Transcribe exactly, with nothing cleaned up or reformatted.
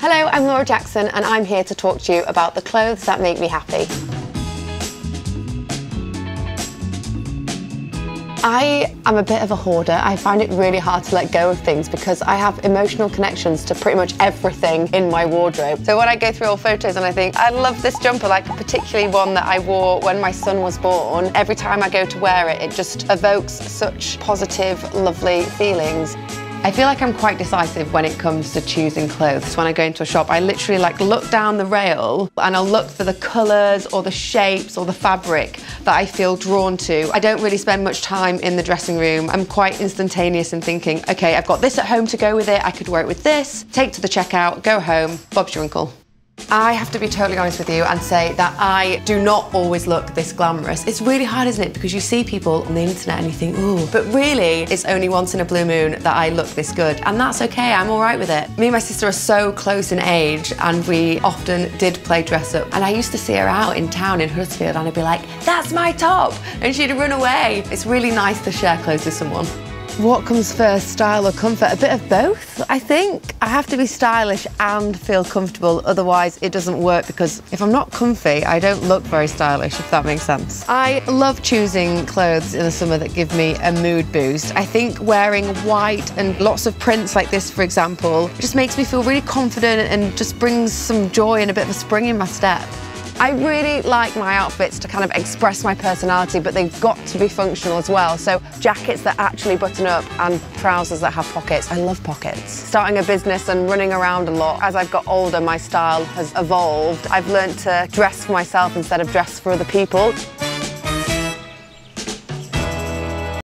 Hello, I'm Laura Jackson and I'm here to talk to you about the clothes that make me happy. I am a bit of a hoarder. I find it really hard to let go of things because I have emotional connections to pretty much everything in my wardrobe. So when I go through all photos and I think, I love this jumper, like particularly one that I wore when my son was born, every time I go to wear it, it just evokes such positive, lovely feelings. I feel like I'm quite decisive when it comes to choosing clothes. When I go into a shop, I literally like look down the rail and I'll look for the colours or the shapes or the fabric that I feel drawn to. I don't really spend much time in the dressing room. I'm quite instantaneous in thinking, okay, I've got this at home to go with it, I could wear it with this, take to the checkout, go home, Bob's your uncle. I have to be totally honest with you and say that I do not always look this glamorous. It's really hard, isn't it? Because you see people on the internet and you think, ooh. But really, it's only once in a blue moon that I look this good. And that's okay, I'm all right with it. Me and my sister are so close in age and we often did play dress up. And I used to see her out in town in Huddersfield and I'd be like, that's my top! And she'd run away. It's really nice to share clothes with someone. What comes first, style or comfort? A bit of both, I think. I have to be stylish and feel comfortable, otherwise it doesn't work because if I'm not comfy, I don't look very stylish, if that makes sense. I love choosing clothes in the summer that give me a mood boost. I think wearing white and lots of prints like this, for example, just makes me feel really confident and just brings some joy and a bit of a spring in my step. I really like my outfits to kind of express my personality, but they've got to be functional as well. So jackets that actually button up and trousers that have pockets. I love pockets. Starting a business and running around a lot, as I've got older, my style has evolved. I've learned to dress for myself instead of dress for other people.